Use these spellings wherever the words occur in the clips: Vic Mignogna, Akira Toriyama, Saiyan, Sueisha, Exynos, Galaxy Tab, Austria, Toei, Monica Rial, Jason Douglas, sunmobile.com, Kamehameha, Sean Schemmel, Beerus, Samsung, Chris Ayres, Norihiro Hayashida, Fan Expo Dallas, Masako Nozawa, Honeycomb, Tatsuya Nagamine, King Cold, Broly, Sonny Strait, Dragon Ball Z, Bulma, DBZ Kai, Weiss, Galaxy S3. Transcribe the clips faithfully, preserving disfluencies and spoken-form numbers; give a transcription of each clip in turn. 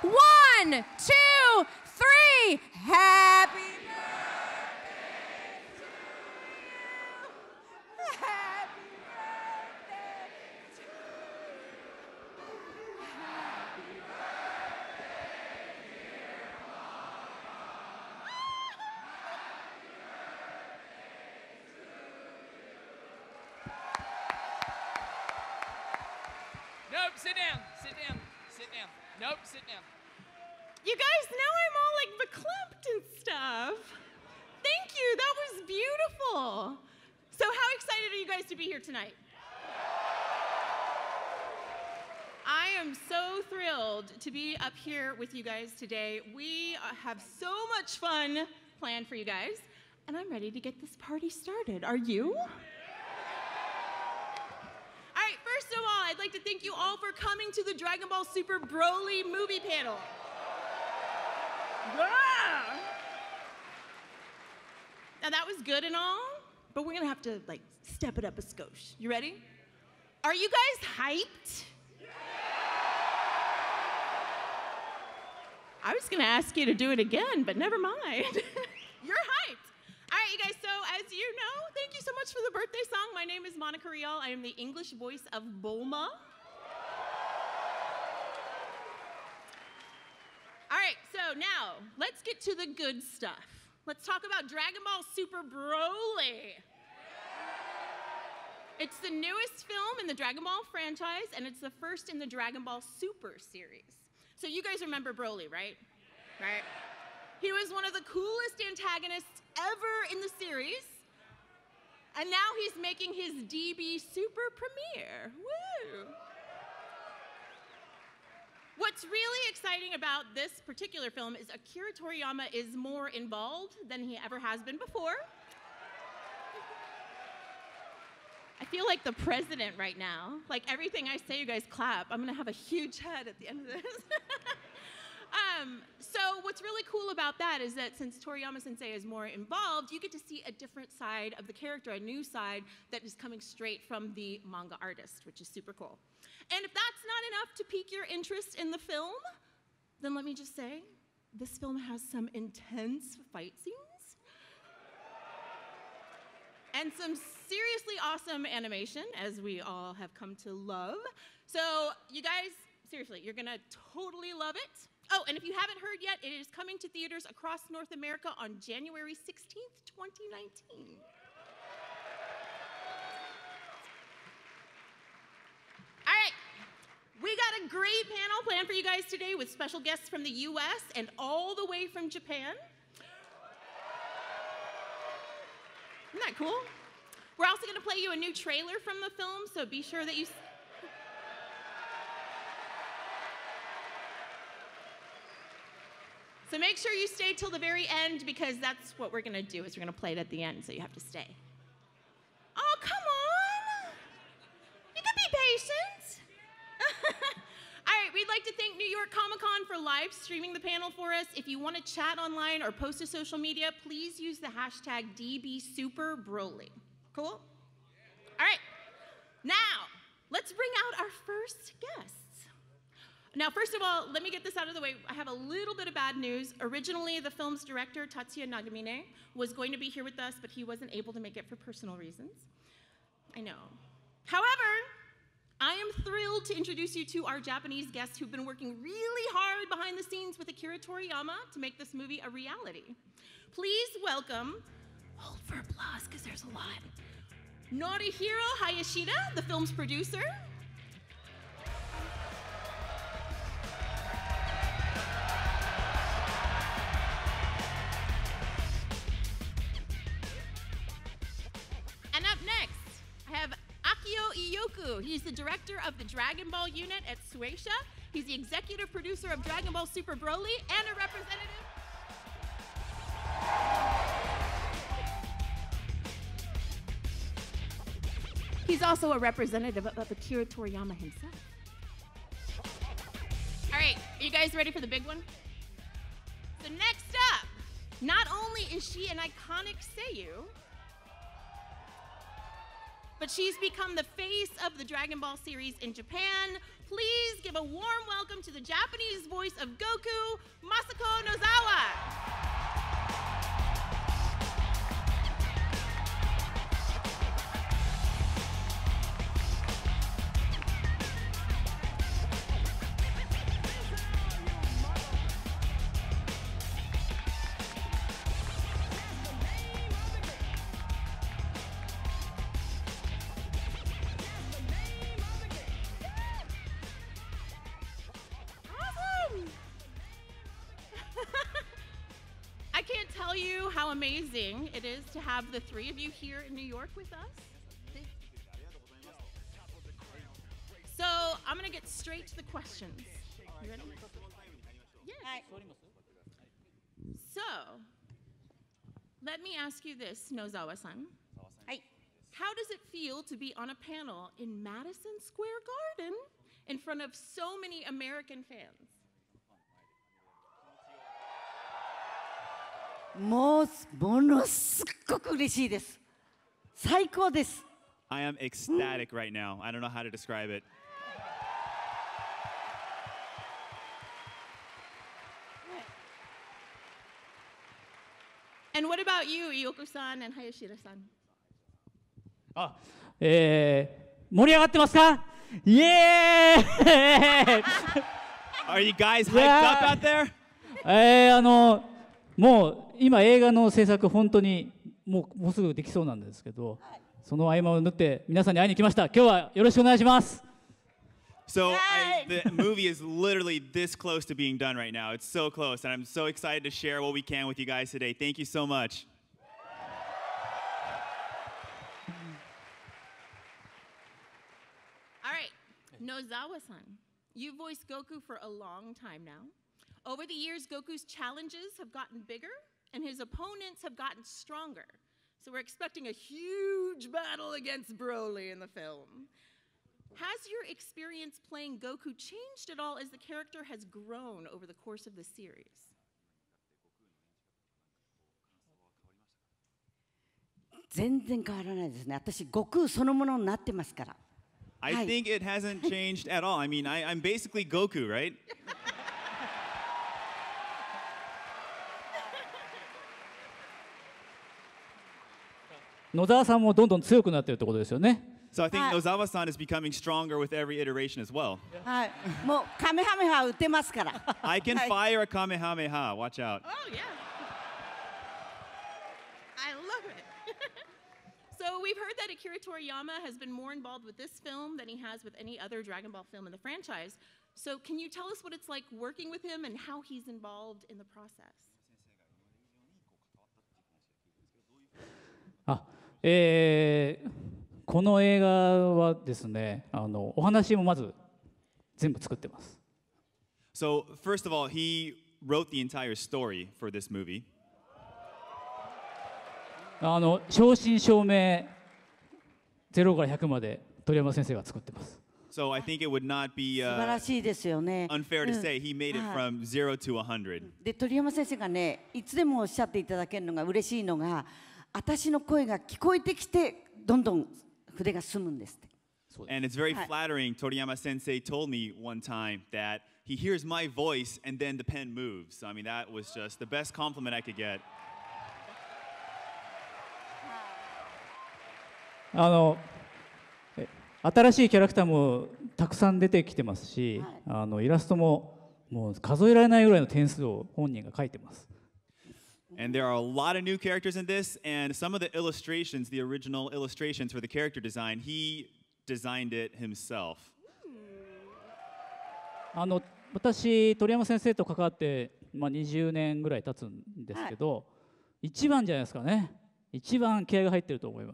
One, two, three. Happy birthday to you. Happy birthday to you. Happy birthday, dear Mama. Happy birthday to you. Nope, sit down, sit down, sit down. Nope, sit down. You guys, now I'm all like beclumped and stuff. Thank you, that was beautiful. So how excited are you guys to be here tonight? I am so thrilled to be up here with you guys today. We have so much fun planned for you guys, and I'm ready to get this party started. Are you? First of all, I'd like to thank you all for coming to the Dragon Ball Super Broly movie panel. Yeah. Now that was good and all, but we're gonna have to like step it up a skosh. You ready? Are you guys hyped? Yeah. I was gonna ask you to do it again, but never mind. You're hyped. All right, you guys, so as you know, thank you so much for the birthday song. My name is Monica Rial. I am the English voice of Bulma. All right, so now let's get to the good stuff. Let's talk about Dragon Ball Super Broly. It's the newest film in the Dragon Ball franchise, and it's the first in the Dragon Ball Super series. So you guys remember Broly, right? Right? He was one of the coolest antagonists ever in the series, and now he's making his D B Super premiere. Woo! What's really exciting about this particular film is Akira Toriyama is more involved than he ever has been before. I feel like the president right now. Like everything I say, you guys clap. I'm gonna have a huge head at the end of this. Um, so what's really cool about that is that since Toriyama Sensei is more involved, you get to see a different side of the character, a new side that is coming straight from the manga artist, which is super cool. And if that's not enough to pique your interest in the film, then let me just say, this film has some intense fight scenes and some seriously awesome animation, as we all have come to love. So you guys, seriously, you're gonna totally love it. Oh, and if you haven't heard yet, it is coming to theaters across North America on January sixteenth, twenty nineteen. All right, we got a great panel planned for you guys today with special guests from the U S and all the way from Japan. Isn't that cool? We're also gonna play you a new trailer from the film, so be sure that you... So make sure you stay till the very end, because that's what we're gonna do, is we're gonna play it at the end, so you have to stay. Oh, come on! You can be patient! All right, we'd like to thank New York Comic-Con for live streaming the panel for us. If you wanna chat online or post to social media, please use the hashtag D B Super Broly. Cool? All right, now, let's bring out our first guest. Now, first of all, let me get this out of the way. I have a little bit of bad news. Originally, the film's director, Tatsuya Nagamine, was going to be here with us, but he wasn't able to make it for personal reasons. I know. However, I am thrilled to introduce you to our Japanese guests who've been working really hard behind the scenes with Akira Toriyama to make this movie a reality. Please welcome, hold for applause, because there's a lot, Norihiro Hayashida, the film's producer. He's the director of the Dragon Ball unit at Sueisha. He's the executive producer of Dragon Ball Super Broly and a representative. He's also a representative of Akira Toriyama himself. All right, are you guys ready for the big one? So next up, not only is she an iconic seiyuu, but she's become the face of the Dragon Ball series in Japan. Please give a warm welcome to the Japanese voice of Goku, Masako Nozawa. How amazing it is to have the three of you here in New York with us. So I'm going to get straight to the questions. You ready? Yes. So let me ask you this, Nozawa-san. How does it feel to be on a panel in Madison Square Garden in front of so many American fans? もうものすごく嬉しいです。最高です。I am ecstatic right now. I don't know how to describe it. あ、えー、盛り上がってますか？イエーイ！ Are you guys hyped up out there? えー、あの、もう。 今映画の制作本当にもうもうすぐできそうなんですけど、その合間を縫って皆さんに会いに来ました。今日はよろしくお願いします。So I, the movie is literally this close to being done right now. It's so close, and I'm so excited to share what we can with you guys today. Thank you so much. All right, Nozawa-san, you voiced Goku for a long time now. Over the years, Goku's challenges have gotten bigger. And his opponents have gotten stronger. So we're expecting a huge battle against Broly in the film. Has your experience playing Goku changed at all as the character has grown over the course of the series? 全然変わらないですね。私、悟空そのものになってますから。 I think it hasn't changed at all. I mean, I, I'm basically Goku, right? 野沢さんもどんどん強くなっているってことですよね。So I think Nozawa-san is becoming stronger with every iteration as well. はい、もうカメハメハ打てますから。I can fire a kamehameha. Watch out. Oh yeah. I love it. So we've heard that Akira Toriyama has been more involved with this film than he has with any other Dragon Ball film in the franchise. So can you tell us what it's like working with him and how he's involved in the process? あ えー、この映画はですね、あのお話もまず全部作ってます。So first of all, he wrote the entire story for this movie. あの正真正銘ゼロからひゃくまで鳥山先生が作ってます。 So I think it would not be unfair to say he made it from zero to one hundred. で鳥山先生がね、いつでもおっしゃっていただけるのが嬉しいのが。 私の声が聞こえてきて、どんどん筆が進むんですって。And it's very flattering. Toriyama Sensei told me one time that he hears my voice and then the pen moves. I mean, that was just the best compliment I could get. あの新しいキャラクターもたくさん出てきてますし、あのイラストももう数えられないぐらいの点数を本人が書いてます。 And there are a lot of new characters in this, and some of the illustrations, the original illustrations for the character design, he designed it himself. あの私鳥山先生と関わってまあにじゅうねんぐらい経つんですけど、一番じゃないですかね。一番気合が入ってると思いま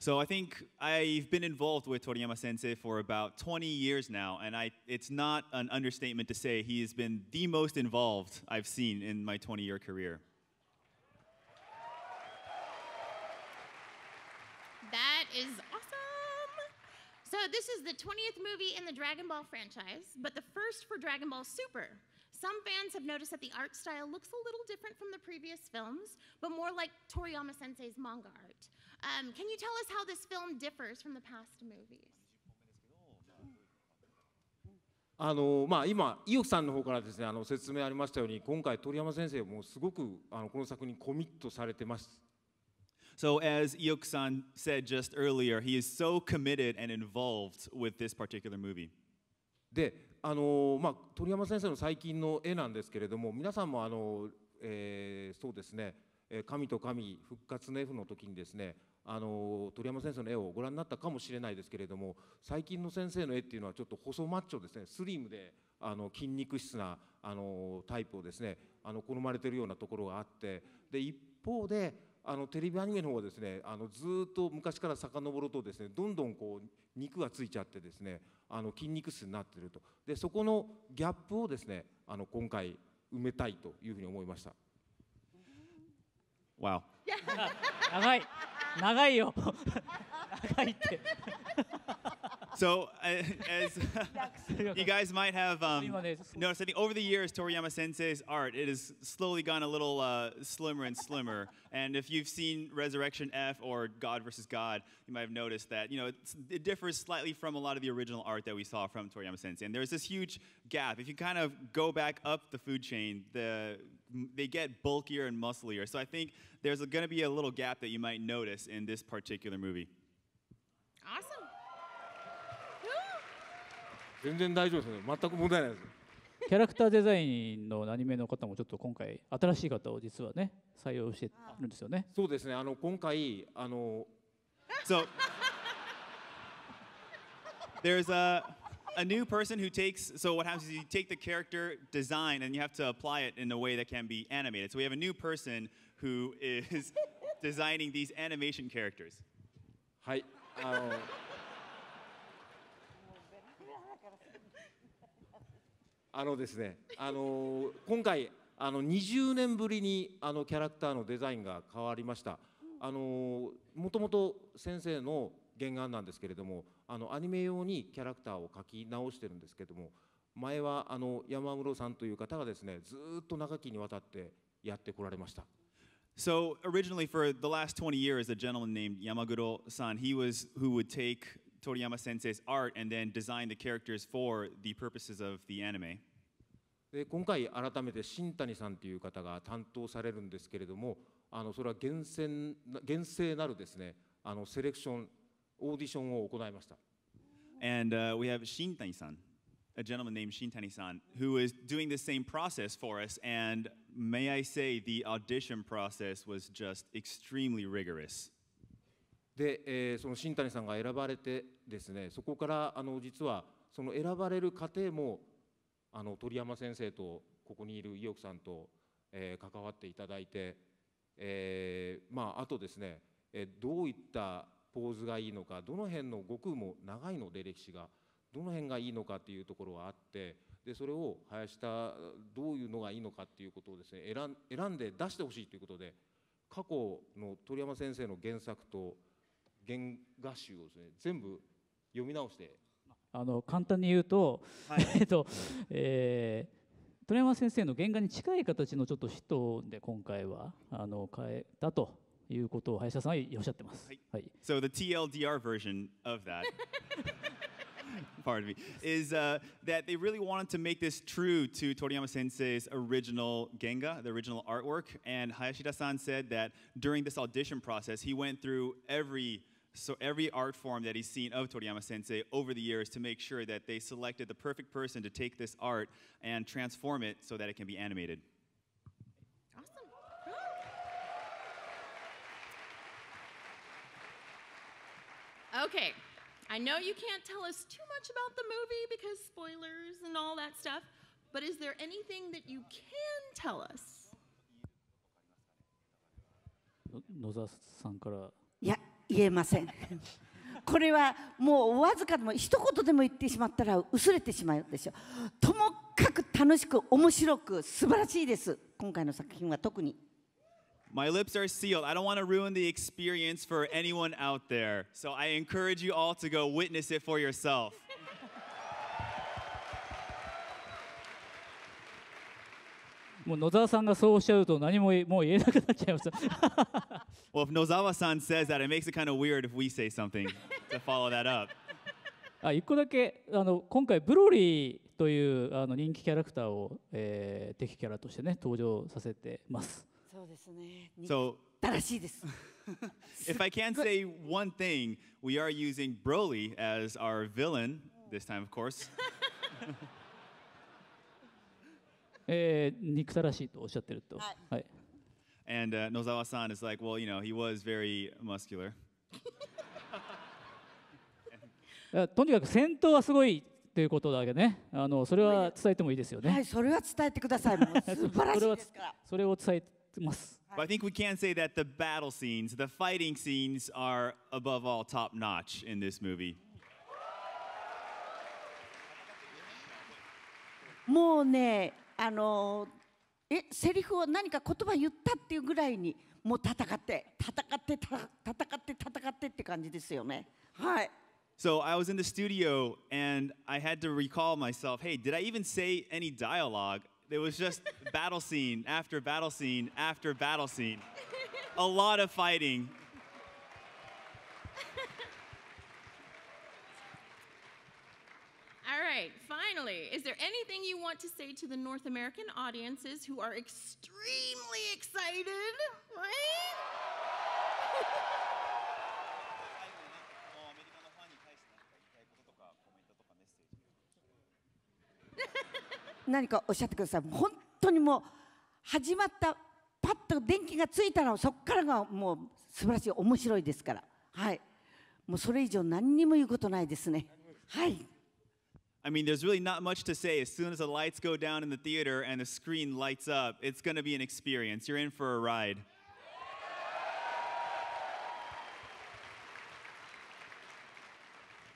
す。 So I think I've been involved with Toriyama Sensei for about twenty years now, and I, it's not an understatement to say he has been the most involved I've seen in my twenty year career. That is awesome! So this is the twentieth movie in the Dragon Ball franchise, but the first for Dragon Ball Super. Some fans have noticed that the art style looks a little different from the previous films, but more like Toriyama Sensei's manga art. Um, can you tell us how this film differs from the past movies? あのまあ、今、伊予さんの方からですね、あの説明ありましたように、今回、鳥山先生もすごくあのこの作品にコミットされてます。 So as Iyok-san said just earlier, he is so committed and involved with this particular movie. で、あのまあ鳥山先生の最近の絵なんですけれども、皆さんもあの、えー、そうですね、神と神復活の F の時にですね、あの鳥山先生の絵をご覧になったかもしれないですけれども、最近の先生の絵っていうのはちょっと細マッチョですね、スリムであの筋肉質なあのタイプをですね、あの好まれてるようなところがあって、で一方で。 あのテレビアニメの方はですね、あのずっと昔から遡るとですね、どんどんこう肉がついちゃってですね、あの筋肉質になっていると。で、そこのギャップをですね、あの今回埋めたいというふうに思いました。Wow。長い、長いよ。長いって。So, as you guys might have um, noticed, I think over the years, Toriyama Sensei's art, it has slowly gone a little uh, slimmer and slimmer. And if you've seen Resurrection F or God versus. God, you might have noticed that, you know, it's, it differs slightly from a lot of the original art that we saw from Toriyama Sensei. And there's this huge gap. If you kind of go back up the food chain, the, they get bulkier and musclier. So I think there's going to be a little gap that you might notice in this particular movie. Awesome. 全然大丈夫ですね。全く問題ないです。キャラクターデザインのアニメの方もちょっと今回新しい方を実はね採用してるんですよね。そうですね。あの今回あの。So there's a a new person who takes. So what happens is you take the character design and you have to apply it in a way that can be animated. So we have a new person who is designing these animation characters. はい。あの あのですね、あの今回あのにじゅうねんぶりにあのキャラクターのデザインが変わりました。あのもともと先生の原案なんですけれども、あのアニメ用にキャラクターを描き直してるんですけども、前はあの山室さんという方がですねずっと長きにわたってやってこられました。 So originally for the last twenty years, a gentleman named Yamamuro-san, he was who would take Toriyama Sensei's art and then design the characters for the purposes of the anime. で、今回改めて新谷さんという方が担当されるんですけれども、あのそれは厳選厳正なるですね、あのセレクションオーディションを行いました。 And uh, we have Shintani-san, a gentleman named Shintani-san, who is doing the same process for us. And may I say, the audition process was just extremely rigorous. で、えー、その新谷さんが選ばれてですね、そこからあの実はその選ばれる過程もあの鳥山先生とここにいる伊予さんと、えー、関わっていただいて、えー、まああとですね、えー、どういったポーズがいいのか、どの辺の悟空も長いので歴史がどの辺がいいのかっていうところがあって、でそれを林田どういうのがいいのかっていうことをですね選ん選んで出してほしいということで、過去の鳥山先生の原作と 原画集をですね、全部読み直して、あの簡単に言うと、はい、えっと、えー、鳥山先生の原画に近い形のちょっと人で今回はあの変えたということを林田さんはおっしゃってます。はい。はい、 So the T L D R version of that. Pardon me, is uh, that they really wanted to make this true to Toriyama Sensei's original Genga, the original artwork. And Hayashida-san said that during this audition process, he went through every so every art form that he's seen of Toriyama Sensei over the years to make sure that they selected the perfect person to take this art and transform it so that it can be animated. Awesome. Okay. I know you can't tell us too much about the movie because spoilers and all that stuff, but is there anything that you can tell us? Nozawa-sanから。いや、言えません。これはもうわずかでも一言でも言ってしまったら薄れてしまうでしょう。ともかく楽しく面白く素晴らしいです。今回の作品は特に。 My lips are sealed. I don't want to ruin the experience for anyone out there. So I encourage you all to go witness it for yourself. もう野沢さんがそうおっしゃると何ももう言えなくなっちゃいました。Well, if Nozawa-san says that, it makes it kind of weird if we say something to follow that up. あ、一個だけあの今回ブロリーというあの人気キャラクターを、えー、敵キャラとしてね登場させてます。そうですね。So, 正しいです。If I can say one thing, we are using Broly as our villain this time, of course. えー、憎たらしいとおっしゃってると。はい。はい。And uh, Nozawa-san is like, well, you know, he was very muscular. とにかく戦闘はすごいということだけね。あのそれは伝えてもいいですよね。はい、それは伝えてください。もう素晴らしいですから。それを伝えてます。But I think we can say that the battle scenes, the fighting scenes, are above all top notch in this movie. もうね、あのえセリフを何か言葉言ったっていうぐらいにもう戦って戦って戦って戦ってって感じですよね。はい。So I was in the studio and I had to recall myself. Hey, did I even say any dialogue? It was just battle scene after battle scene after battle scene. A lot of fighting. 何かおっしゃってください。本当にもう始まったパッと電気がついたらそこからがもう素晴らしい面白いですから。はい、もうそれ以上何にも言うことないですね。はい。I mean, there's really not much to say. As soon as the lights go down in the theater and the screen lights up, it's going to be an experience. You're in for a ride.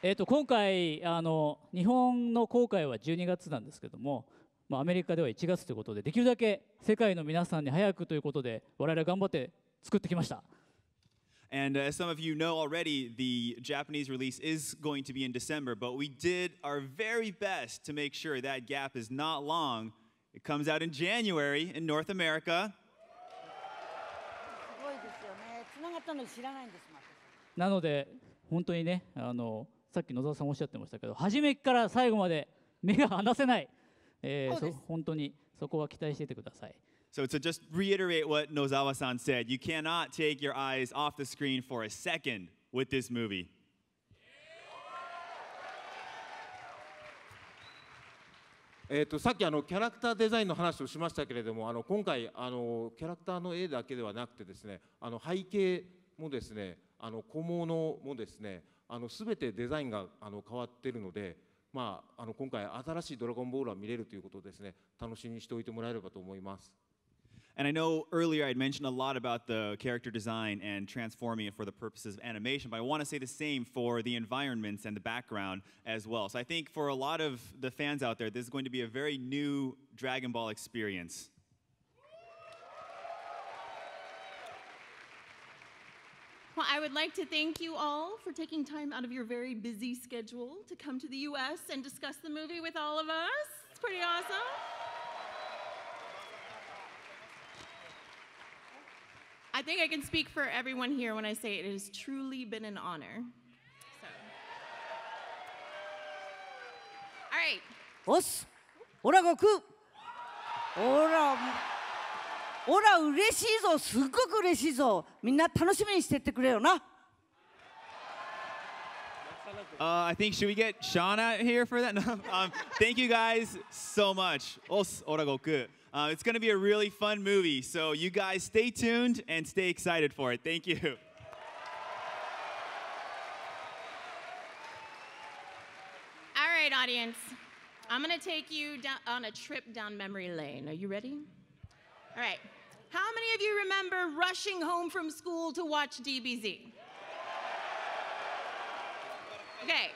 えっと今回あの日本の公開はじゅうにがつなんですけども、まあ、アメリカではいちがつということで、できるだけ世界の皆さんに早くということで我々は頑張って作ってきました。And as some of you know already, the Japanese release is going to be in December, but we did our very best to make sure that gap is not long. It comes out in January in North America. すごいですよね。繋がったの知らないんです。なので本当にね、あのさっき野沢さんおっしゃってましたけど、初めから最後まで目が離せない。えー、本当にそこは期待していてください。So to just reiterate what Nozawa-san said, you cannot take your eyes off the screen for a second with this movie. えっとさっきあのキャラクターデザインの話をしましたけれども、あの今回あのキャラクターの絵だけではなくてですね、あの背景もですね、あの小物もですね、あのすべてデザインがあの変わっているので。まあ、あの今回新しいドラゴンボールは見れるということですね。楽しみにしておいてもらえればと思います。And I know earlier I mentioned a lot about the character design and transforming it for the purposes of animation, but I want to say the same for the environments and the background as well. So I think for a lot of the fans out there, this is going to be a very new Dragon Ball experience. I would like to thank you all for taking time out of your very busy schedule to come to the U S and discuss the movie with all of us. It's pretty awesome. ありオラ嬉しいぞ、すっごく嬉しいぞ。みんな楽しみにしてってくれよな。Uh, I think should we get Sean out here for that? um, thank you guys so much. Os, Ora Goku. Uh, it's going to be a really fun movie, so you guys stay tuned and stay excited for it. Thank you. オーライト audience. I'm going to take you down on a trip down memory lane. Are you ready? All right. How many of you remember rushing home from school to watch D B Z? Okay.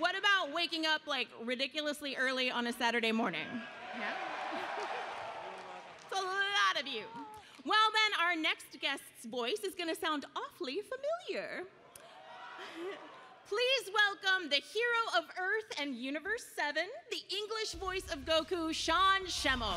What about waking up like ridiculously early on a Saturday morning? Yeah. It's a lot of you. Well, then our next guest's voice is going to sound awfully familiar. Please welcome the hero of Earth and Universe seven, the English voice of Goku, Sean Schemmel.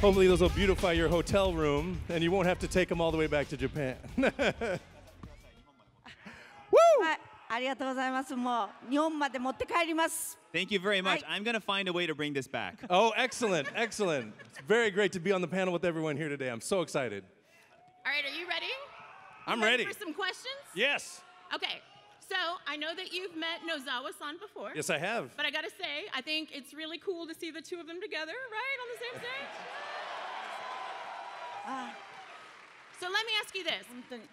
Hopefully those will beautify your hotel room and you won't have to take them all the way back to Japan. Woo! ありがとうございます。もう日本まで持って帰ります。Thank you very much. I'm going to find a way to bring this back. Oh, excellent. Excellent. It's very great to be on the panel with everyone here today. I'm so excited. All right, are you ready? I'm ready. Ready for some questions? Yes. Okay. So I know that you've met Nozawa-san before. Yes, I have. But I gotta say, I think it's really cool to see the two of them together, right, on the same stage? uh, so let me ask you this.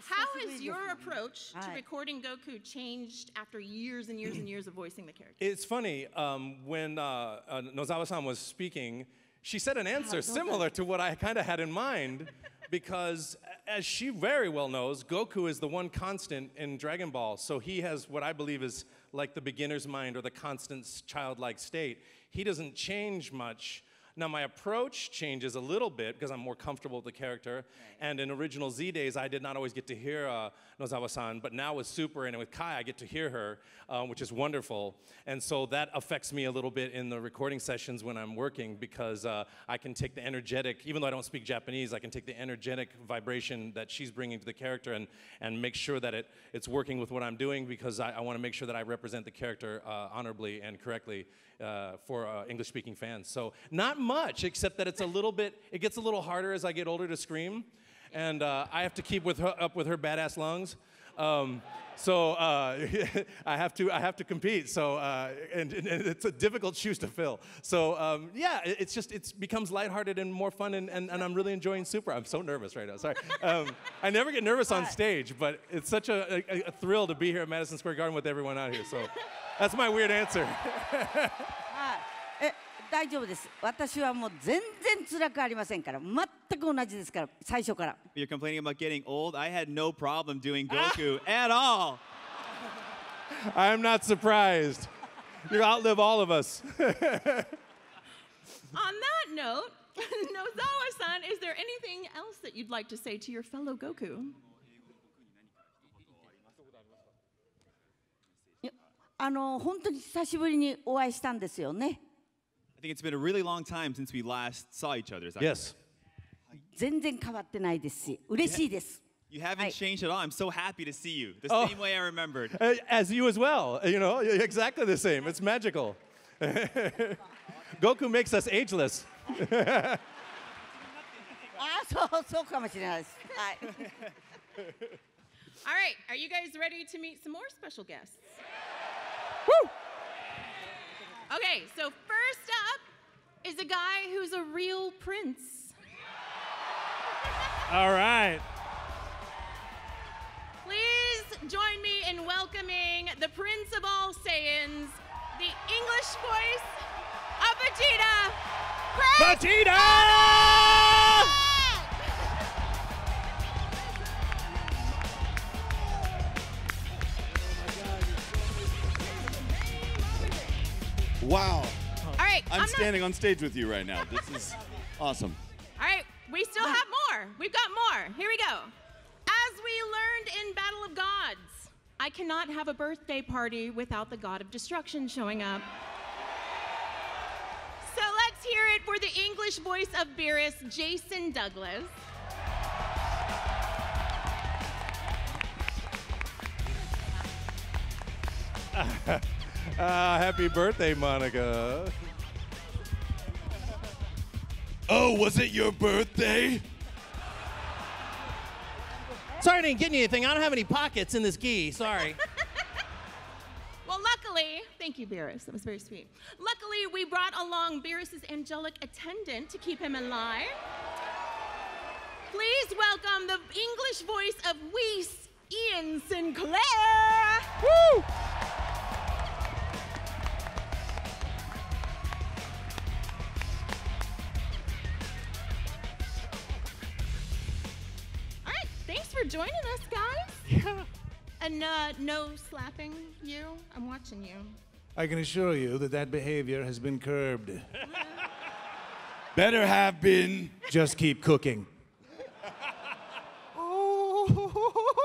How has your approach to recording Goku changed after years and years and years of voicing the character? It's funny, um, when uh, uh, Nozawa-san was speaking, she said an answer similar to what I kind of had in mind. Because, as she very well knows, Goku is the one constant in Dragon Ball. So he has what I believe is like the beginner's mind or the constant childlike state. He doesn't change much. Now, my approach changes a little bit because I'm more comfortable with the character. Right. And in Original Z days, I did not always get to hear uh, Nozawa-san. But now with Super and with Kai, I get to hear her, uh, which is wonderful. And so that affects me a little bit in the recording sessions when I'm working, because uh, I can take the energetic, even though I don't speak Japanese, I can take the energetic vibration that she's bringing to the character and, and make sure that it, it's working with what I'm doing, because I, I want to make sure that I represent the character uh, honorably and correctly uh, for uh, English-speaking fans. So not much, except that it's a little bit, it gets a little harder as I get older to scream. And uh, I have to keep with her, up with her badass lungs. Um, so uh, I have to I have to compete. So uh, and, and it's a difficult shoes to fill. So um, yeah, it's just it becomes lighthearted and more fun, and, and, and I'm really enjoying Super. I'm so nervous right now. Sorry, um, I never get nervous on stage, but it's such a, a, a thrill to be here at Madison Square Garden with everyone out here. So that's my weird answer. 大丈夫です。私はもう全然辛くありませんから、全く同じですから最初から。You're complaining about getting old. I had no problem doing Goku at all. I'm not surprised. You outlive all of us. On that note, Nozawa-san, is there anything else that you'd like to say to your fellow Goku? あの本当に久しぶりにお会いしたんですよね。 I think it's been a really long time since we last saw each other. Yes. You haven't changed at all. I'm so happy to see you. The oh, same way I remembered. As you as well. You know, exactly the same. It's magical. Goku makes us ageless. All right. Are you guys ready to meet some more special guests? Woo! Okay, so first up is a guy who's a real prince. All right. Please join me in welcoming the prince of all Saiyans, the English voice of Vegeta, Prince Vegeta! Vegeta! Wow. All right, I'm, I'm standing not... on stage with you right now. This is awesome. All right, we still have more. We've got more. Here we go. As we learned in Battle of Gods, I cannot have a birthday party without the god of destruction showing up. So let's hear it for the English voice of Beerus, Jason Douglas. Ah, uh, happy birthday, Monica. Oh, was it your birthday? Sorry I didn't get you anything. I don't have any pockets in this gi, sorry. Well, luckily, thank you, Beerus. That was very sweet. Luckily, we brought along Beerus' angelic attendant to keep him alive. Please welcome the English voice of Weiss, Ian Sinclair. Woo! Joining us, guys. Yeah. And uh, no slapping you. I'm watching you. I can assure you that that behavior has been curbed. Better have been. Just keep cooking. Oh.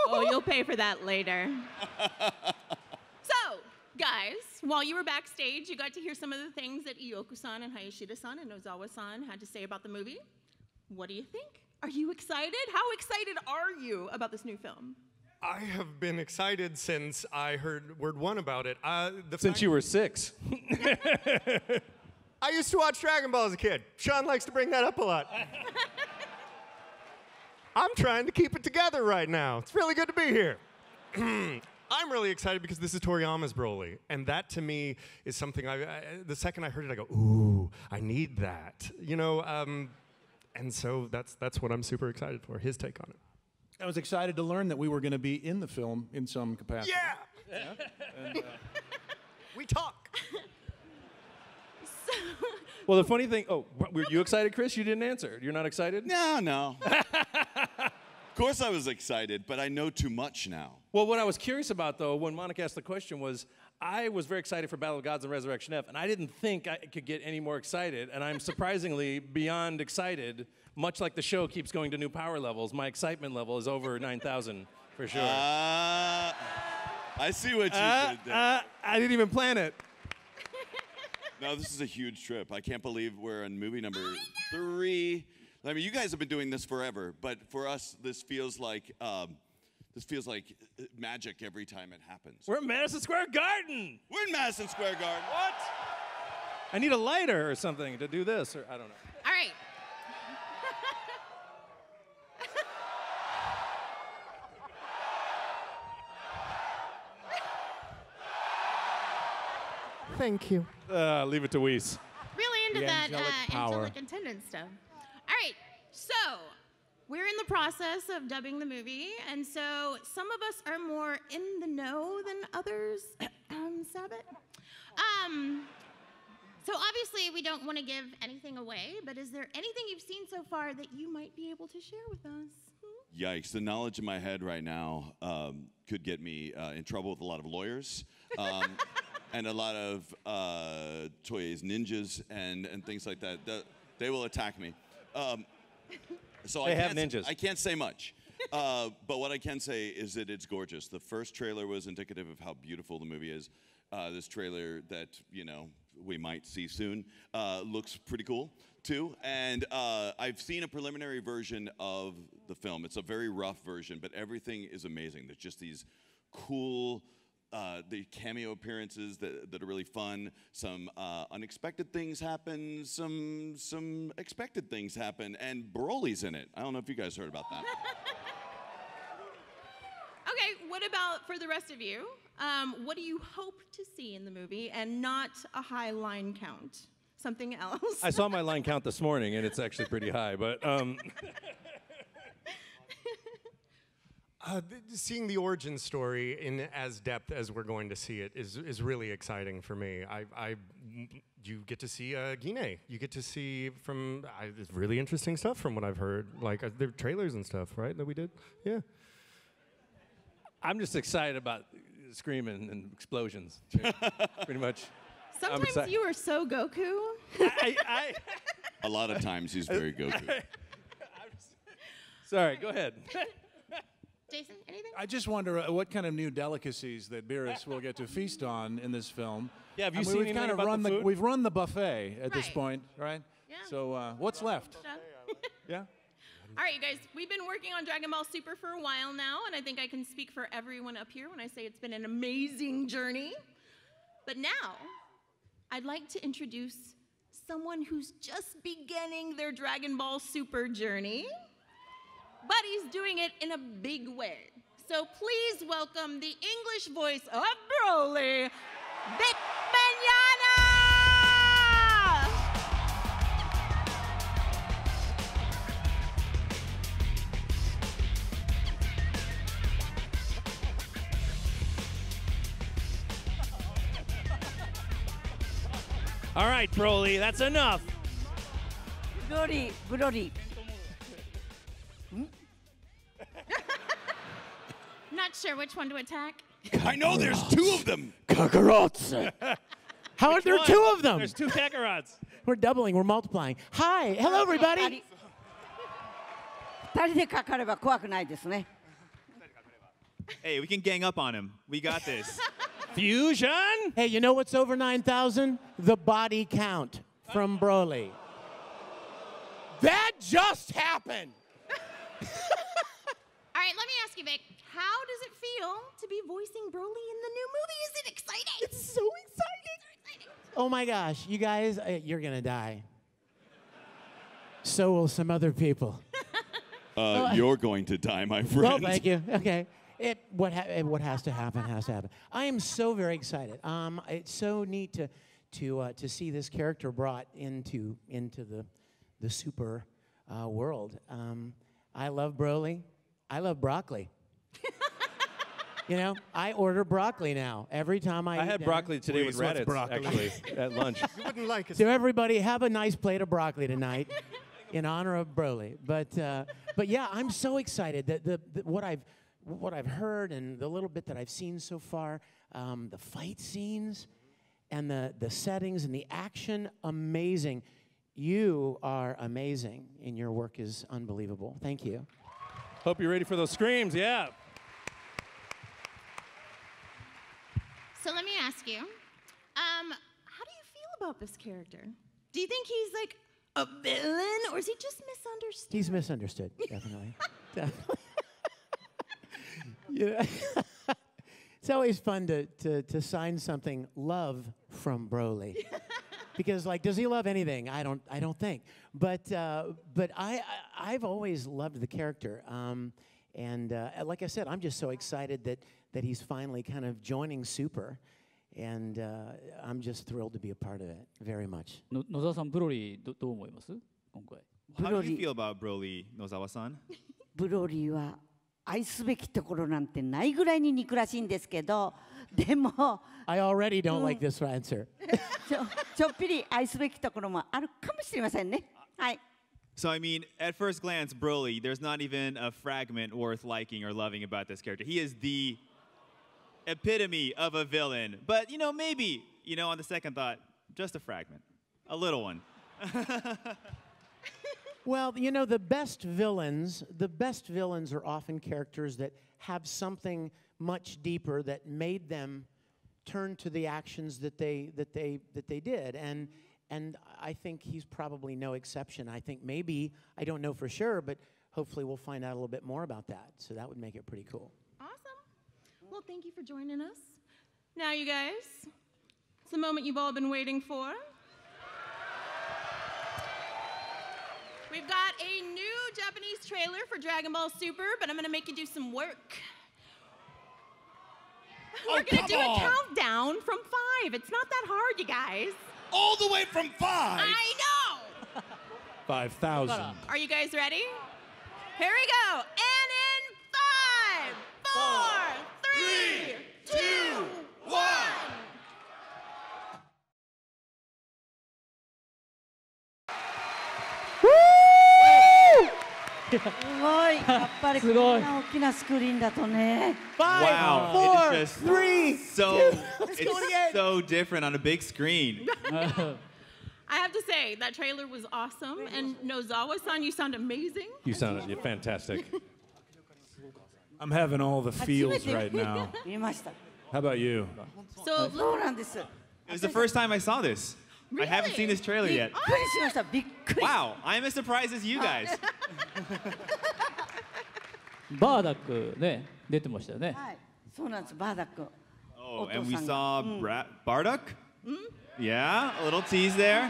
Oh, you'll pay for that later. So, guys, while you were backstage, you got to hear some of the things that Iyoku-san and Hayashida-san and Nozawa-san had to say about the movie. What do you think? Are you excited? How excited are you about this new film? I have been excited since I heard word one about it. Uh, the since you were six. I used to watch Dragon Ball as a kid. Sean likes to bring that up a lot. I'm trying to keep it together right now. It's really good to be here. I'm really excited because this is Toriyama's Broly, and that to me is something I, I the second I heard it, I go, ooh, I need that, you know? Um, and so that's, that's what I'm super excited for, his take on it. I was excited to learn that we were going to be in the film in some capacity. Yeah! yeah. And, uh, we talk! Well, the funny thing, oh, were you excited, Chris? You didn't answer. You're not excited? No, no. Of course I was excited, but I know too much now. Well, what I was curious about, though, when Monica asked the question was, I was very excited for Battle of Gods and Resurrection F, and I didn't think I could get any more excited, and I'm surprisingly beyond excited. Much like the show keeps going to new power levels, my excitement level is over nine thousand, for sure. Uh, I see what you uh, did there. Uh, I didn't even plan it. No, this is a huge trip. I can't believe we're on movie number oh, no. three. I mean, you guys have been doing this forever, but for us, this feels like um, this feels like magic every time it happens. We're in Madison Square Garden. We're in Madison Square Garden. What? I need a lighter or something to do this, or I don't know. All right. Thank you. Uh, leave it to Weiss. Really into the that angelic, uh, angelic attendance stuff. All right, so we're in the process of dubbing the movie, and so some of us are more in the know than others. um, Sabbath. Um, so obviously we don't want to give anything away, but is there anything you've seen so far that you might be able to share with us? Hmm? Yikes, the knowledge in my head right now um, could get me uh, in trouble with a lot of lawyers. Um, And a lot of uh, Toei's ninjas and, and things like that. The, they will attack me. Um, so they I have ninjas. I can't say much. Uh, but what I can say is that it's gorgeous. The first trailer was indicative of how beautiful the movie is. Uh, this trailer that, you know, we might see soon uh, looks pretty cool, too. And uh, I've seen a preliminary version of the film. It's a very rough version, but everything is amazing. There's just these cool... Uh, the cameo appearances that, that are really fun. Some uh, unexpected things happen. Some some expected things happen. And Broly's in it. I don't know if you guys heard about that. Okay, what about for the rest of you? Um, what do you hope to see in the movie and not a high line count? Something else? I saw my line count this morning, and it's actually pretty high, but... Um... Uh, th seeing the origin story in as depth as we're going to see it is is really exciting for me. I, I you get to see uh, Gine. You get to see from uh, it's really interesting stuff from what I've heard. Like uh, there are trailers and stuff, right? That we did. Yeah. I'm just excited about screaming and explosions. Pretty much. Sometimes you are so Goku. I, I, A lot of times he's very Goku. I'm just, sorry. Go ahead. Jason, anything? I just wonder uh, what kind of new delicacies that Beerus will get to feast on in this film. Yeah, have you I mean, seen we've anything about run the food? The, we've run the buffet at right. this point, right? Yeah. So uh, what's left? Yeah? All right, you guys, we've been working on Dragon Ball Super for a while now, and I think I can speak for everyone up here when I say it's been an amazing journey. But now, I'd like to introduce someone who's just beginning their Dragon Ball Super journey. But he's doing it in a big way. So please welcome the English voice of Broly, Vic Mignogna! All right, Broly, that's enough. Broly, Broly. Not sure which one to attack. I know there's two of them. Kakarot's. How are there one? Two of them? There's two Kakarots. We're doubling. We're multiplying. Hi. Hello, everybody. Hey, we can gang up on him. We got this. Fusion. Hey, you know what's over nine thousand? The body count from Broly. That just happened. All right, let me ask you, Vic. How does it feel to be voicing Broly in the new movie? Is it exciting? It's so exciting. It's exciting. Oh my gosh, you guys, uh, you're gonna die. So will some other people. Uh, oh, you're going to die, my friend. Well, thank you. Okay. It, what, ha it, what has to happen has to happen. I am so very excited. Um, it's so neat to, to, uh, to see this character brought into, into the, the super uh, world. Um, I love Broly. I love broccoli. You know, I order broccoli now. Every time I I eat had dinner. broccoli today Please with Reddit, actually, at lunch. You wouldn't like it. So everybody, have a nice plate of broccoli tonight in honor of Broly. But, uh, but yeah, I'm so excited that the, the, what I've... what I've heard and the little bit that I've seen so far, um, the fight scenes and the, the settings and the action, amazing. You are amazing, and your work is unbelievable. Thank you. Hope you're ready for those screams, yeah. So let me ask you, um, how do you feel about this character? Do you think he's like a villain, or is he just misunderstood? He's misunderstood, definitely. Definitely. Yeah. It's always fun to, to, to sign something love from Broly. Because like, does he love anything? I don't I don't think. But uh, but I, I I've always loved the character. Um, and uh, like I said, I'm just so excited that that he's finally kind of joining Super, and uh, I'm just thrilled to be a part of it very much. Nozawa-san, Broly, what do you think? How do you feel about Broly, Nozawa-san? Broly wa 愛すべきところなんてないぐらいに憎らしいんですけど、でも I already don't like this answer. ちょ、ちょっぴり愛すべきところもあるかもしれませんね。はい。So I mean, at first glance, Broly, there's not even a fragment worth liking or loving about this character. He is the epitome of a villain. But you know, maybe, you know, on the second thought, just a fragment, a little one. Well, you know, the best villains, the best villains are often characters that have something much deeper that made them turn to the actions that they that they that they did. And and I think he's probably no exception. I think maybe, I don't know for sure, but hopefully we'll find out a little bit more about that. So that would make it pretty cool. Awesome. Well, thank you for joining us. Now, you guys, it's the moment you've all been waiting for. We've got a new Japanese trailer for Dragon Ball Super, but I'm gonna make you do some work. Oh, We're gonna do on. a countdown from five. It's not that hard, you guys. All the way from five? I know! five thousand. Are you guys ready? Here we go. And in five, four, three, two, one. Wow, it's just three, so, it's so different on a big screen. I have to say, that trailer was awesome, and Nozawa-san, you sound amazing. You sound you're fantastic. I'm having all the feels right now. How about you? So, it was the first time I saw this. Really? I haven't seen this trailer yet. Wow, I'm as surprised as you guys. Bardock, 出てましたよね。はい、そうなんです。Bardock. Oh, and we saw Bra Bardock? Yeah, a little tease there.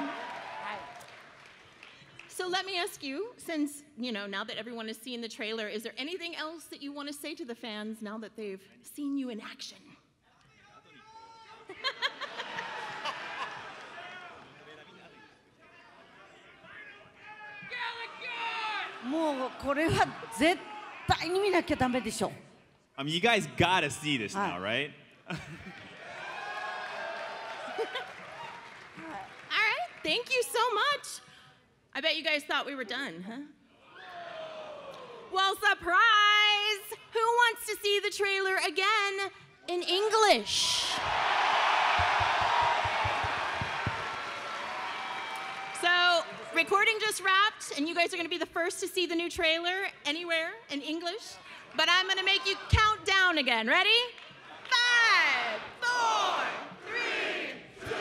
So let me ask you, since, you know, now that everyone has seen the trailer, is there anything else that you want to say to the fans now that they've seen you in action? I mean, you guys gotta see this now, right? All right, thank you so much. I bet you guys thought we were done, huh? Well, surprise! Who wants to see the trailer again in English? So, recording just wrapped, and you guys are gonna be the first to see the new trailer anywhere in English, but I'm gonna make you count down again. Ready? Five, four, three, two,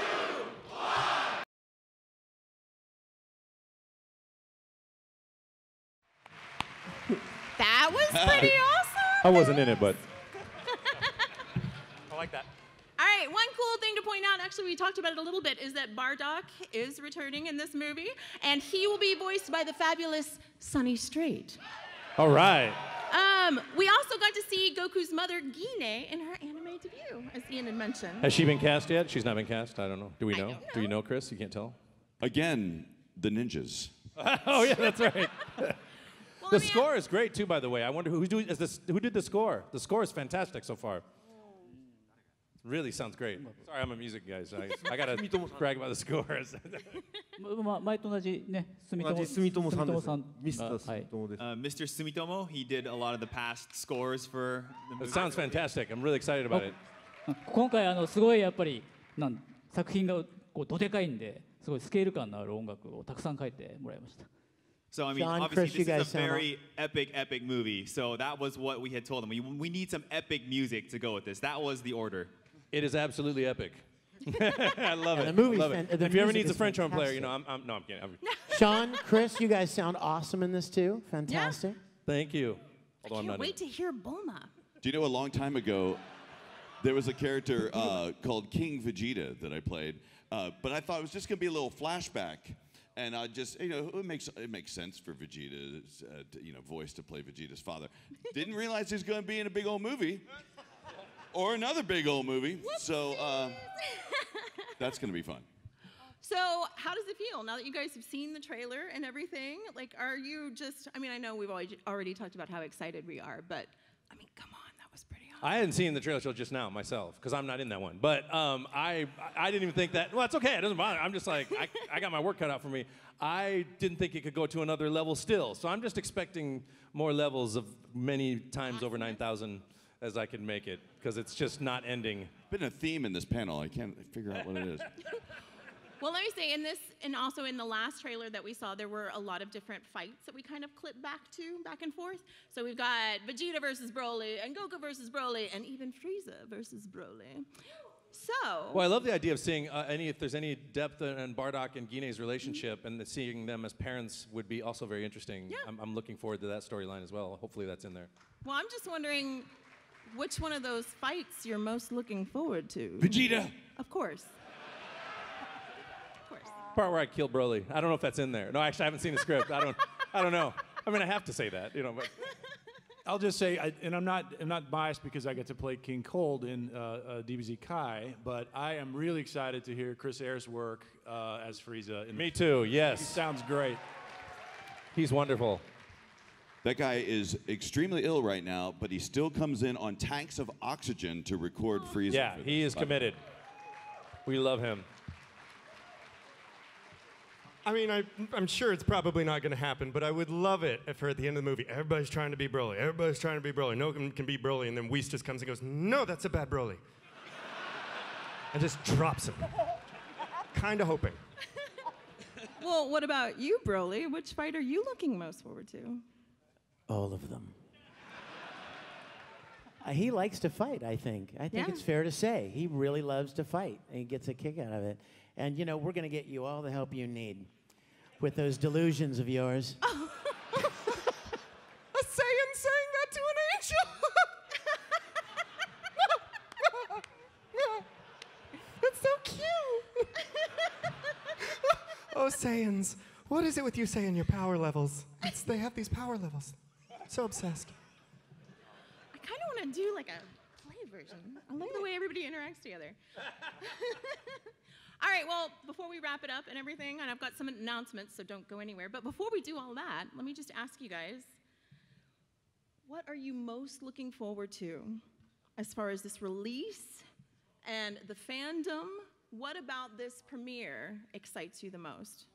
one. was pretty awesome. I wasn't in it, but. I like that. All right, one cool thing to point out, actually we talked about it a little bit, is that Bardock is returning in this movie, and he will be voiced by the fabulous Sonny Strait. All right. Um, we also got to see Goku's mother, Gine, in her anime debut, as Ian had mentioned. Has she been cast yet? She's not been cast? I don't know. Do we know? I don't know. Do you know, Chris? You can't tell? Again, the ninjas. Oh, yeah, that's right. Well, the score is great, too, by the way. I wonder who, do, is this, who did the score? The score is fantastic so far. Really sounds great. Sorry, I'm a music guy, so I, I got to brag about the scores. uh, Mister Sumitomo, he did a lot of the past scores for the movie. It sounds fantastic. I'm really excited about it. So, I mean, John, obviously, Chris, this is a very epic, epic movie. So that was what we had told them. We, we need some epic music to go with this. That was the order. It is absolutely epic. I love yeah, it. The movie. If you ever need a French horn player, you know, I'm, I'm no, I'm kidding. I'm Sean, Chris, you guys sound awesome in this too. Fantastic. Yeah. Thank you. Although I can't I'm not wait in. to hear Bulma. Do you know a long time ago, there was a character uh, called King Vegeta that I played, uh, but I thought it was just going to be a little flashback, and I just, you know, it makes it makes sense for Vegeta's, uh, to, you know, voice to play Vegeta's father. Didn't realize he was going to be in a big old movie. Or another big old movie. Whoopsies. So uh, that's going to be fun. So how does it feel now that you guys have seen the trailer and everything? Like, are you just, I mean, I know we've already talked about how excited we are, but, I mean, come on, that was pretty awesome. I hadn't seen the trailer until just now myself, because I'm not in that one. But um, I, I didn't even think that, well, it's okay, it doesn't bother. I'm just like, I, I got my work cut out for me. I didn't think it could go to another level still. So I'm just expecting more levels of many times over nine thousand. As I can make it, because it's just not ending. Been a theme in this panel. I can't figure out what it is. Well, let me say, in this, and also in the last trailer that we saw, there were a lot of different fights that we kind of clipped back to, back and forth. So we've got Vegeta versus Broly, and Goku versus Broly, and even Frieza versus Broly. So. Well, I love the idea of seeing uh, any, if there's any depth in, in Bardock and Gine's relationship, mm-hmm. and the, seeing them as parents would be also very interesting. Yeah. I'm, I'm looking forward to that storyline as well. Hopefully that's in there. Well, I'm just wondering, which one of those fights you're most looking forward to? Vegeta. Of course. Of course. Part where I kill Broly. I don't know if that's in there. No, actually, I haven't seen the script. I don't. I don't know. I mean, I have to say that, you know. But I'll just say, I, and I'm not. I'm not biased because I get to play King Cold in uh, uh, D B Z Kai. But I am really excited to hear Chris Ayres' work uh, as Frieza. In Me too. Yes. He sounds great. He's wonderful. That guy is extremely ill right now, but he still comes in on tanks of oxygen to record Frieza. Yeah, he is committed. We love him. I mean, I, I'm sure it's probably not going to happen, but I would love it if at the end of the movie, everybody's trying to be Broly, everybody's trying to be Broly, no one can be Broly, and then Weiss just comes and goes, no, that's a bad Broly. And just drops him. Kind of hoping. Well, what about you, Broly? Which fight are you looking most forward to? All of them. uh, he likes to fight, I think. I think yeah. it's fair to say. He really loves to fight, and he gets a kick out of it. And, you know, we're going to get you all the help you need with those delusions of yours. Oh. A Saiyan saying that to an angel! That's so cute! Oh, Saiyans. What is it with you Saiyan, your power levels? It's, they have these power levels. So obsessed. I kind of want to do like a play version. I like the way everybody interacts together. All right, well, before we wrap it up and everything, and I've got some announcements, so don't go anywhere. But before we do all that, let me just ask you guys, what are you most looking forward to as far as this release and the fandom? What about this premiere excites you the most?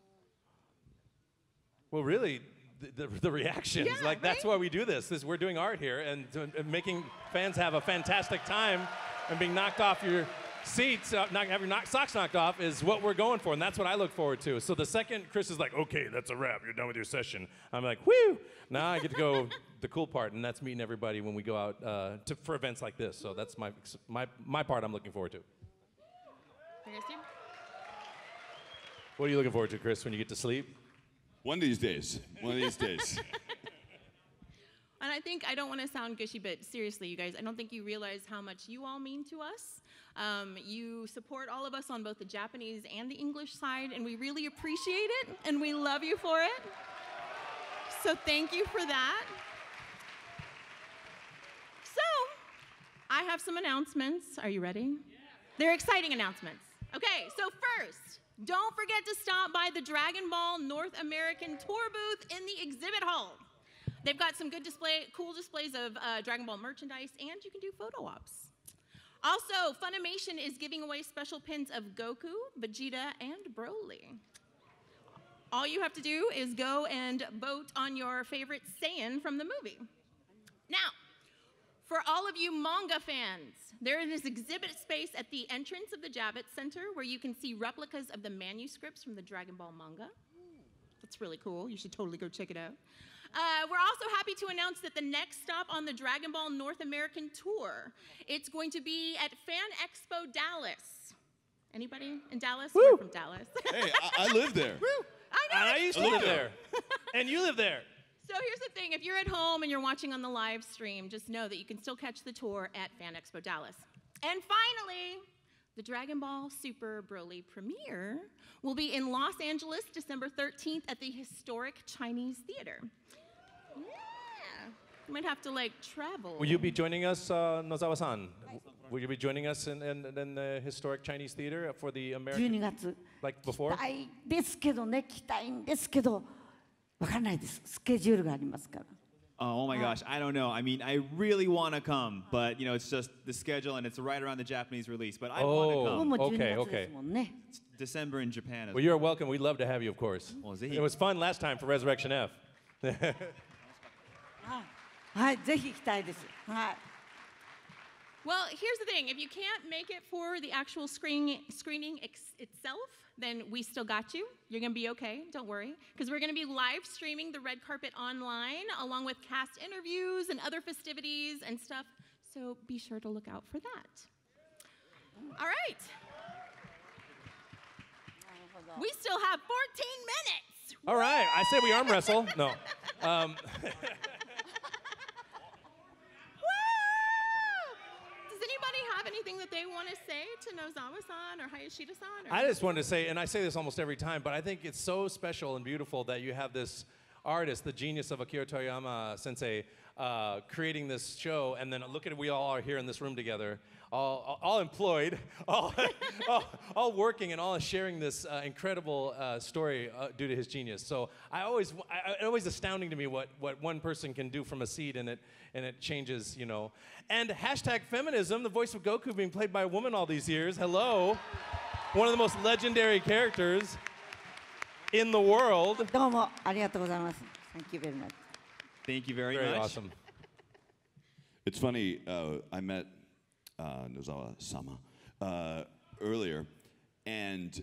Well, really, The, the reactions, yeah, like right? That's why we do this. This we're doing art here and, and making fans have a fantastic time, and being knocked off your seats, uh, not, have your knock, socks knocked off is what we're going for, and that's what I look forward to. So the second Chris is like, okay, that's a wrap, you're done with your session, I'm like, whew, now I get to go the cool part, and that's meeting everybody when we go out uh, to, for events like this. So that's my, my, my part I'm looking forward to. What are you looking forward to, Chris, when you get to sleep? One of these days. One of these days. And I think I don't want to sound gushy, but seriously, you guys, I don't think you realize how much you all mean to us. Um, you support all of us on both the Japanese and the English side, and we really appreciate it, and we love you for it. So thank you for that. So I have some announcements. Are you ready? Yeah. They're exciting announcements. Okay, so first, don't forget to stop by the Dragon Ball North American tour booth in the exhibit hall. They've got some good display, cool displays of uh, Dragon Ball merchandise, and you can do photo ops. Also, Funimation is giving away special pins of Goku, Vegeta, and Broly. All you have to do is go and vote on your favorite Saiyan from the movie. Now, for all of you manga fans, there is exhibit space at the entrance of the Javits Center where you can see replicas of the manuscripts from the Dragon Ball manga. That's really cool. You should totally go check it out. Uh, we're also happy to announce that the next stop on the Dragon Ball North American tour, it's going to be at Fan Expo Dallas. Anybody in Dallas? Woo! We're from Dallas. Hey, I, I live there. Woo! I know. And I used to I live there. And you live there. So here's the thing. If you're at home and you're watching on the live stream, just know that you can still catch the tour at Fan Expo Dallas. And finally, the Dragon Ball Super Broly premiere will be in Los Angeles December thirteenth at the Historic Chinese Theater. Yeah. You might have to, like, travel. Will you be joining us, uh, Nozawa-san? Will you be joining us in, in, in the Historic Chinese Theater for the American... twelve月 like before? I Oh my gosh, I don't know. I mean, I really want to come, but you know, it's just the schedule, and it's right around the Japanese release. But I oh, want to come. Okay, okay. It's December in Japan. Well, well, you're welcome. We'd love to have you, of course. Well, it was fun last time for Resurrection F. Well, here's the thing. If you can't make it for the actual screen, screening ex itself, then we still got you. You're going to be okay. Don't worry. Because we're going to be live streaming the red carpet online, along with cast interviews and other festivities and stuff. So be sure to look out for that. All right. We still have fourteen minutes. All right. I say we arm wrestle. No. Um, anything that they want to say to Nozawa-san or Hayashida-san? I just wanted to say, and I say this almost every time, but I think it's so special and beautiful that you have this artist, the genius of Akira Toriyama sensei, uh, creating this show, and then look at it, we all are here in this room together, all, all, all employed, all, all, all working, and all sharing this uh, incredible uh, story uh, due to his genius. So I always, I, it's always astounding to me what, what one person can do from a seed, and it, and it changes, you know. And hashtag feminism, the voice of Goku being played by a woman all these years, hello. One of the most legendary characters in the world. Thank you very much. Thank you very, very much. Awesome. It's funny, uh, I met uh, Nozawa-sama uh, earlier, and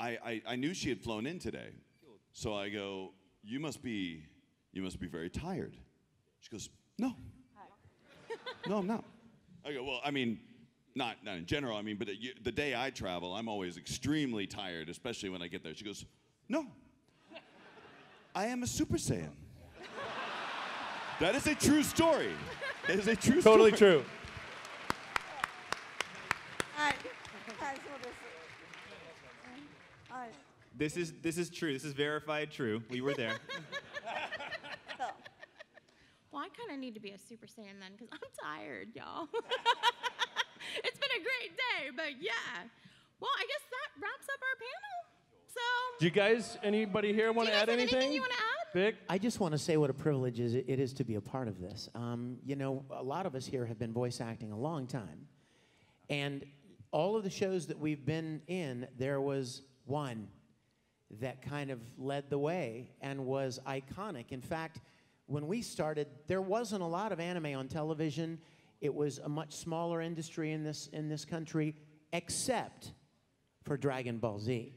I, I, I knew she had flown in today. So I go, you must be, you must be very tired. She goes, no. Hi. No, I'm not. I go, well, I mean, not, not in general, I mean, but you, the day I travel, I'm always extremely tired, especially when I get there. She goes, no. I am a Super Saiyan. That is a true story. That is a true totally story. Totally true. This is, this is true. This is verified true. We were there. Well, I kind of need to be a Super Saiyan then, because I'm tired, y'all. It's been a great day, but yeah. Well, I guess that wraps up our panel. So, do you guys, anybody here want to add anything? anything you want to add? Vic? I just want to say what a privilege is it is to be a part of this. Um, you know, a lot of us here have been voice acting a long time. And all of the shows that we've been in, there was one that kind of led the way and was iconic. In fact, when we started, there wasn't a lot of anime on television. It was a much smaller industry in this, in this country, except for Dragon Ball Z.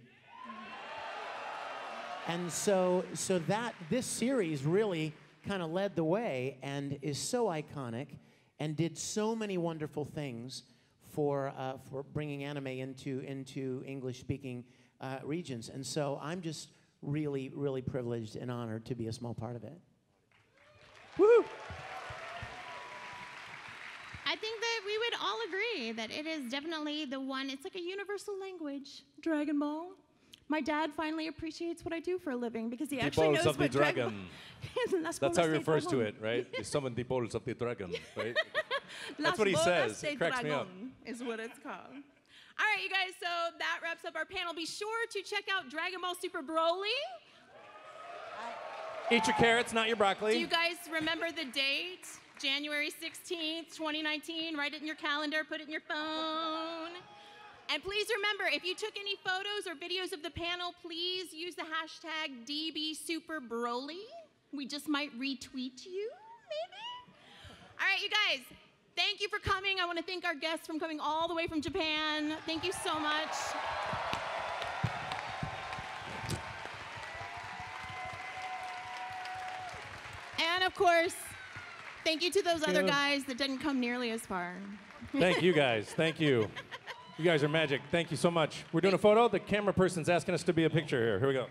And so, so that, this series really kind of led the way and is so iconic and did so many wonderful things for, uh, for bringing anime into, into English-speaking uh, regions. And so I'm just really, really privileged and honored to be a small part of it. Woo! we would all agree that it is definitely the one. It's like a universal language, Dragon Ball. My dad finally appreciates what I do for a living because he the actually knows what Dragon Ball is. That's how he refers to it, right? He summoned the balls of the dragon, right? That's what he says. It cracks me up. Is what it's called. All right, you guys, so that wraps up our panel. Be sure to check out Dragon Ball Super Broly. Eat your carrots, not your broccoli. Do you guys remember the date? January sixteenth, twenty nineteen. Write it in your calendar. Put it in your phone. And please remember, if you took any photos or videos of the panel, please use the hashtag D B Super Broly. We just might retweet you, maybe? All right, you guys, thank you for coming. I want to thank our guests for coming all the way from Japan. Thank you so much. And of course, thank you to those other guys that didn't come nearly as far. Thank you guys, thank you. You guys are magic. Thank you so much. We're doing a photo. The camera person's asking us to be a picture here. Here we go.